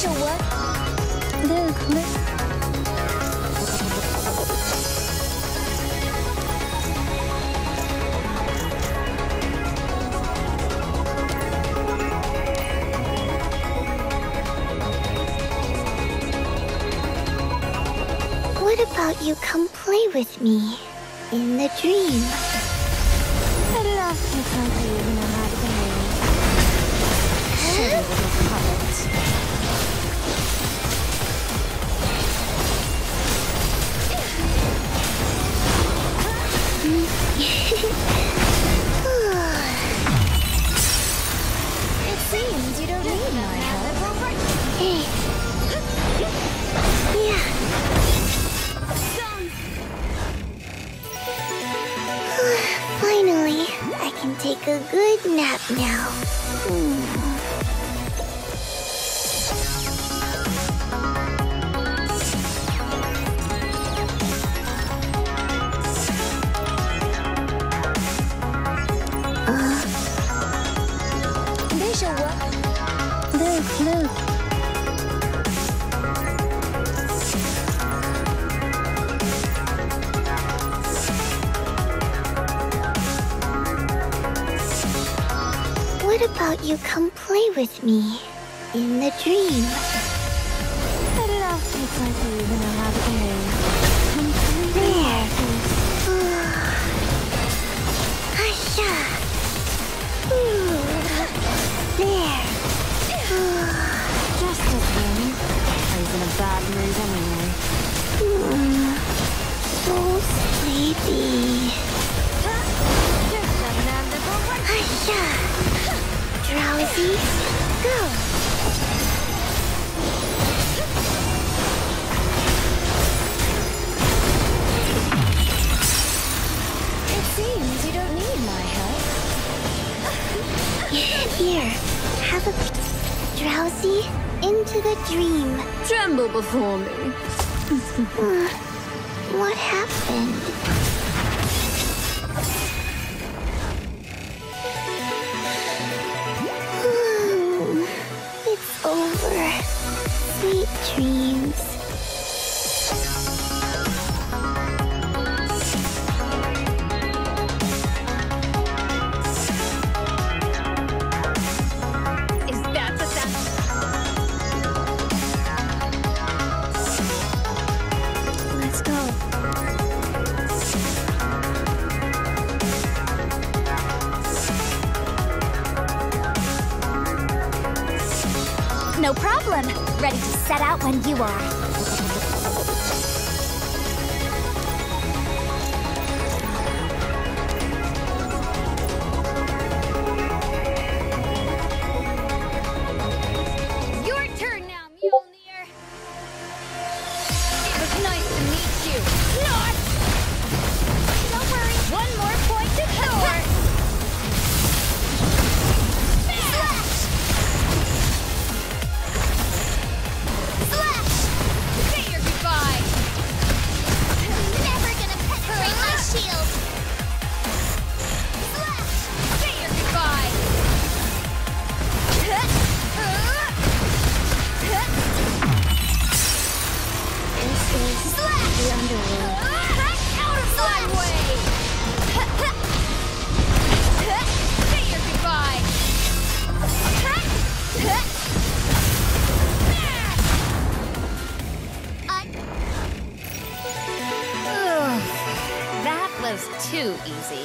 official one. Look, What about you come play with me in the dream? I'd love to come to you in a hot day. Silly little puppets. It seems you don't need my help. Finally, I can take a good nap now. Look. What about you come play with me in the dream? I'd love to play with you in a hot day. Come there. Asha. There. Just a thing. I was in a bad mood anyway. So sleepy. Hiya! Drowsy, go! It seems you don't need my help. Here, have a... Drowsy, into the dream. Tremble before me. What happened? It's over. Sweet dreams. No problem. Ready to set out when you are. Your turn now, Mjolnir. It was nice to meet you. Not! Don't worry. One more point to power. Too easy.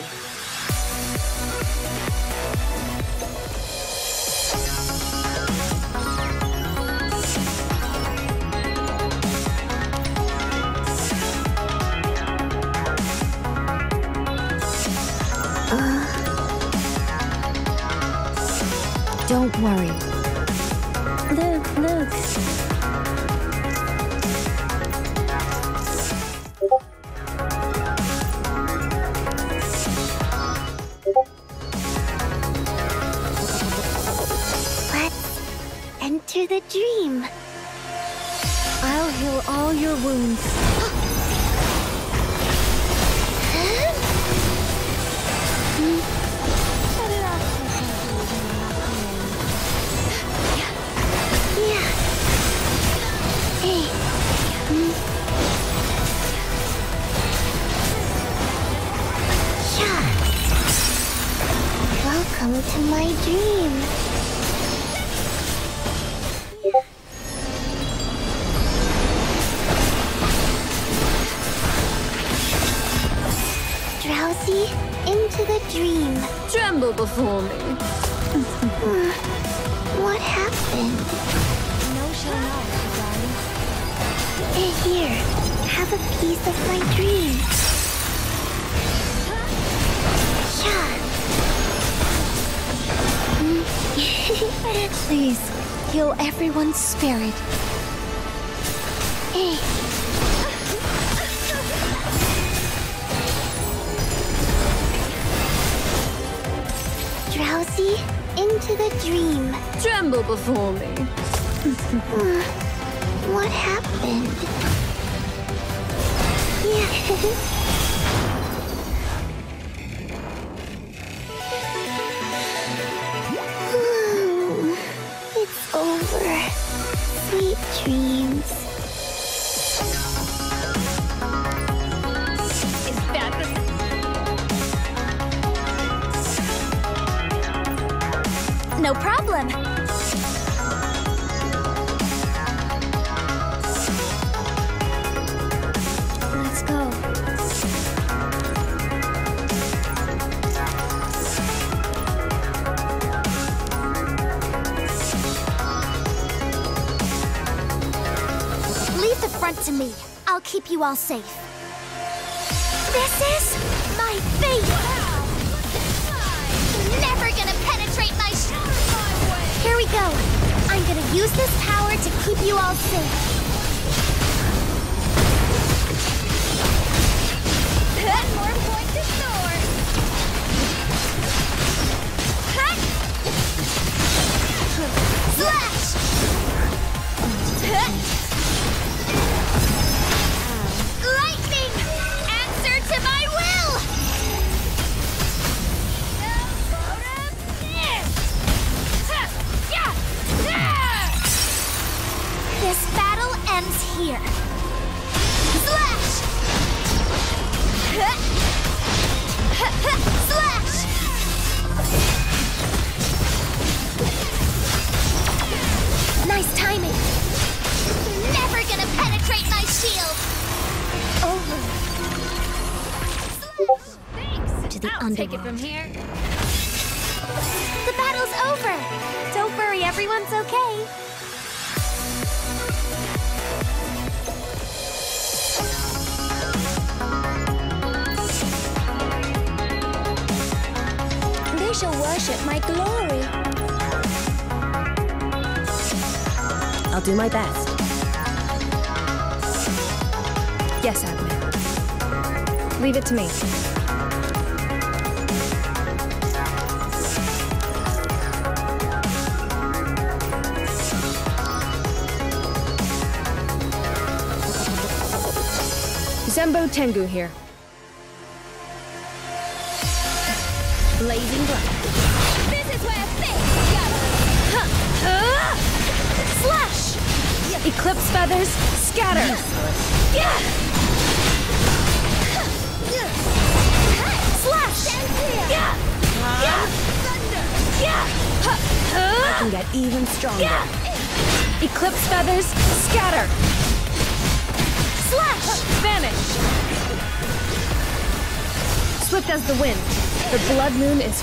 Don't worry. Look. Enter the dream. I'll heal all your wounds. tremble before me. What happened? No shall not, darling. Here, have a piece of my dream. Yeah. Please, heal everyone's spirit. Hey. Drowsy, into the dream. Tremble before me. What happened? It's over. Sweet dreams. Is that the... No problem. Let's go. Leave the front to me. I'll keep you all safe. This is my fate. Wow. Never gonna penetrate my shell. Here we go! I'm gonna use this power to keep you all safe. One more point to soar! Slash! Lightning! Answer to my will! This battle ends here. Slash! Slash! Nice timing. Never gonna penetrate my shield. Over. Thanks. To the underworld. I'll take it from here. The battle's over. Don't worry, everyone's okay. We shall worship my glory. I'll do my best. Yes, Admin. Leave it to me. Zenbu Tengu here. Blazing black. This is where things go! Slash! Yeah. Eclipse feathers, scatter! Yeah. Slash! Yeah. Thunder! Yeah. I can get even stronger. Yeah. Eclipse feathers, scatter! Slash! Vanish! Swift as the wind. The blood moon is...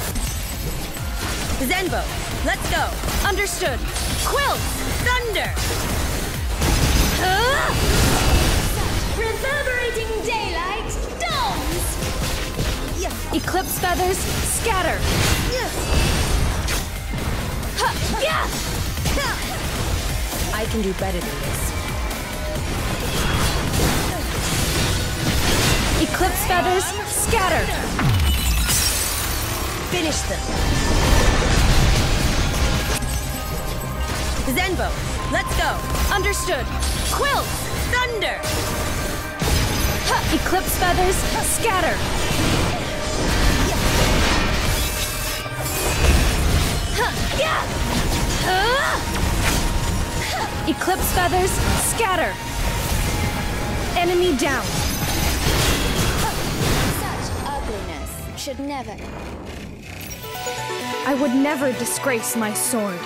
Zenbu, let's go! Understood! Quilt! Thunder! Reverberating daylight, domes! Yeah. Eclipse feathers, scatter! Yeah. I can do better than this. Eclipse feathers, scatter! Thunder. Finish them. Zenbu, let's go. Understood. Quill, thunder. Eclipse feathers, scatter. Eclipse feathers, scatter. Enemy down. Such ugliness should never... I would never disgrace my sword.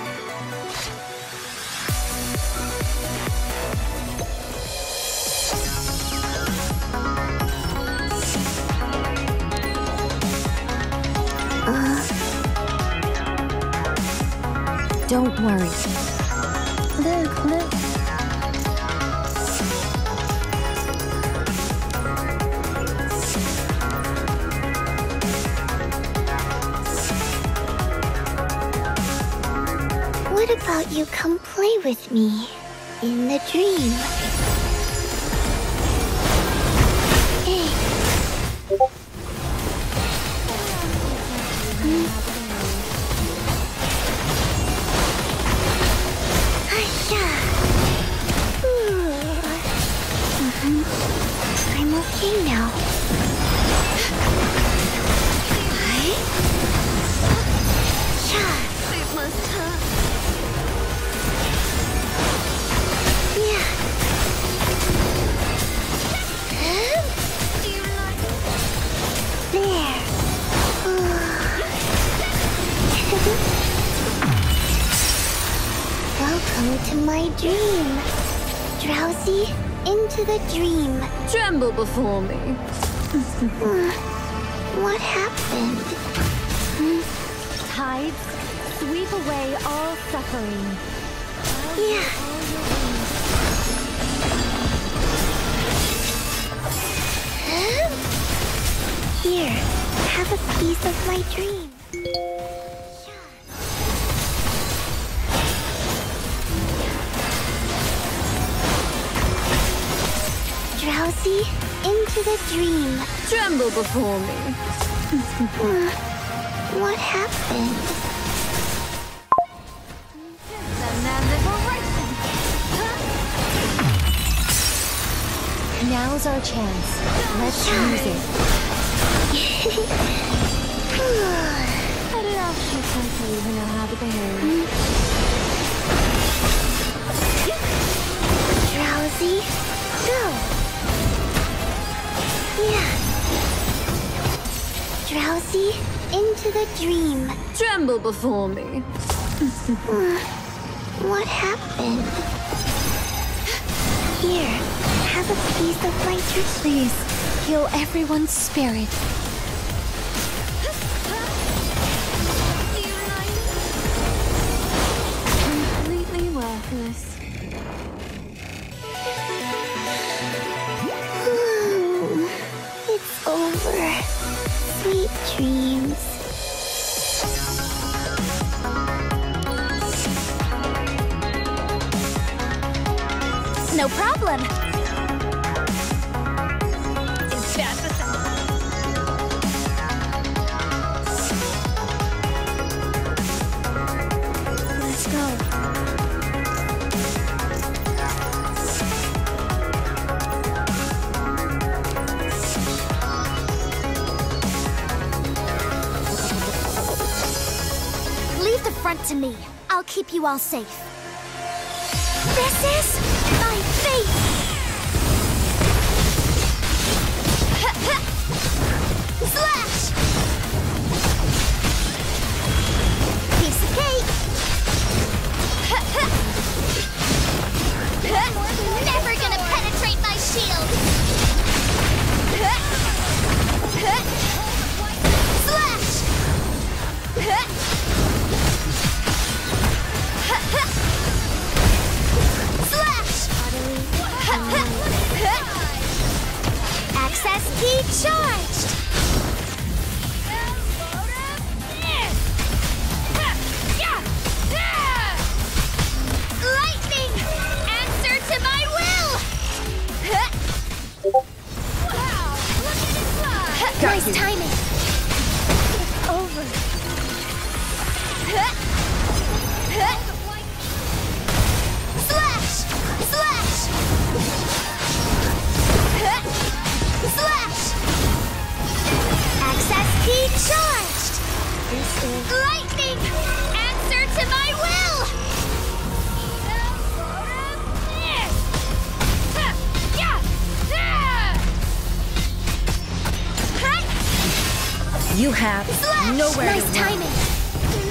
Don't worry. Look, look. What about you come play with me in the dream? Hey. I'm okay now. It must hurt. Welcome to my dream. Drowsy, into the dream. Tremble before me. What happened? Tides sweep away all suffering. Yeah. Here, have a piece of my dream. Drowsy, into the dream. Tremble before me. What happened? Now's our chance. Let's use it. I don't actually even know how to behave. Drowsy, go. Yeah. Drowsy, into the dream. Tremble before me. What happened? Here, have a piece of my dream. Please, heal everyone's spirit. Completely worthless. Sweet dreams. No problem. It's bad for some. Let's go. To me. I'll keep you all safe. This is my fate! Slash! Piece of cake! Never gonna penetrate my shield! Slash! Access key charged! Lightning! Answer to my will! Wow! Look at it fly! Nice timing! It's over! Slash! Slash! Slash! Access key charged! This is... Lightning! Answer to my will! You have slash. Nowhere nice to run. Timing!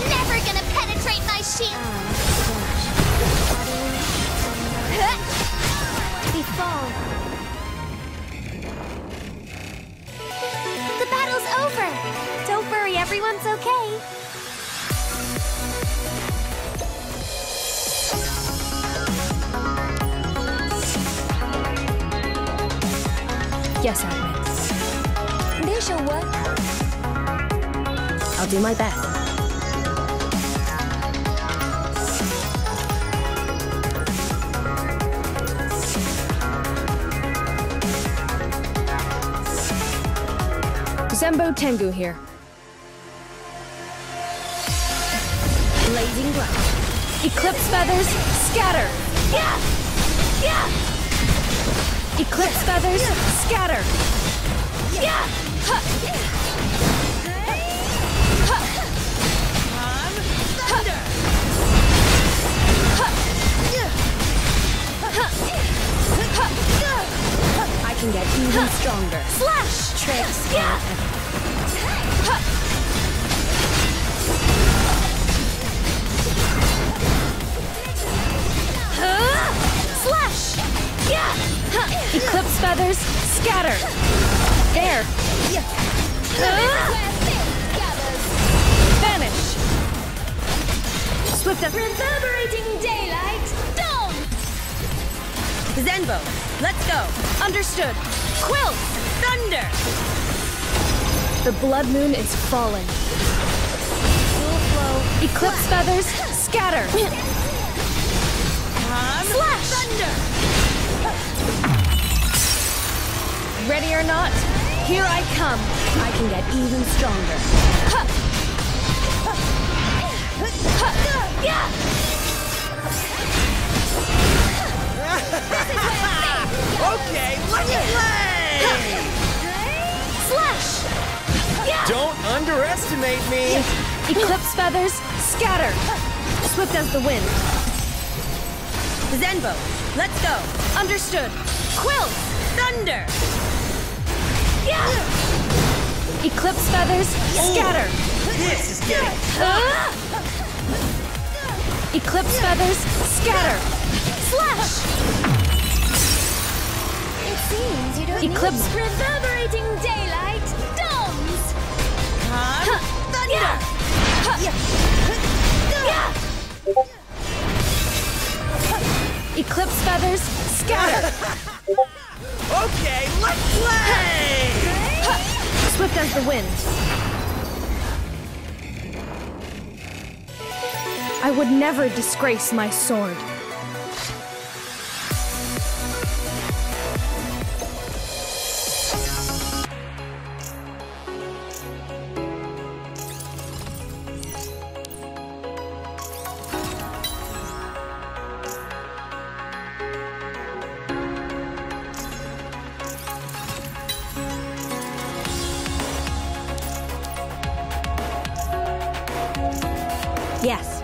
Never gonna penetrate my shield! We fall. Over. Don't worry, everyone's okay. Yes, admin. They shall work. I'll do my best. Zenbu Tengu here. Blazing light. Eclipse feathers, scatter! Yeah! Yeah! Eclipse feathers, scatter! Yeah! Ha! Ha! Thunder! Ha! I can get even stronger. Slash! Tricks! Yeah! Slash! Yeah! Eclipse feathers, scatter! There! Vanish! Swift up! Reverberating daylight, dawn! Zenbu, let's go! Understood! Quilt! Thunder! The blood moon is falling. Full flow. Eclipse feathers, scatter! Slash! Thunder! Ready or not, here I come. I can get even stronger. Okay, let's play! Slash! Don't underestimate me! Eclipse feathers, scatter! Swift as the wind. Zenbu, let's go! Understood! Quill! Thunder! Yeah! Eclipse feathers, scatter! This is good! Eclipse feathers, scatter! Slash! It seems you don't Eclipse need reverberating daylight, dawns! Thunder! Yeah! Eclipse feathers, scatter! Okay, let's play! Swift as the wind. I would never disgrace my sword. Yes.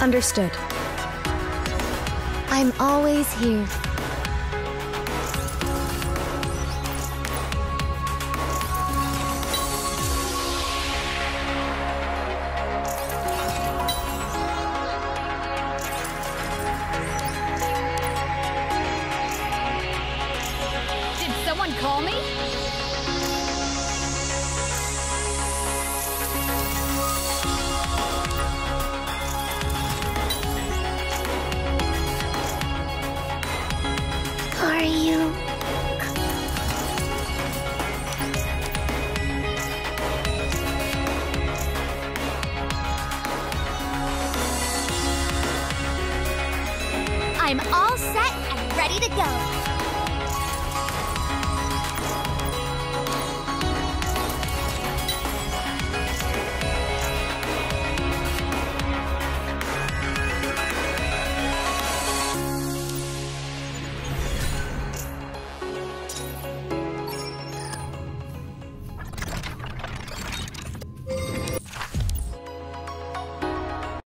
Understood. I'm always here. Someone call me? Are you? I'm all set and ready to go.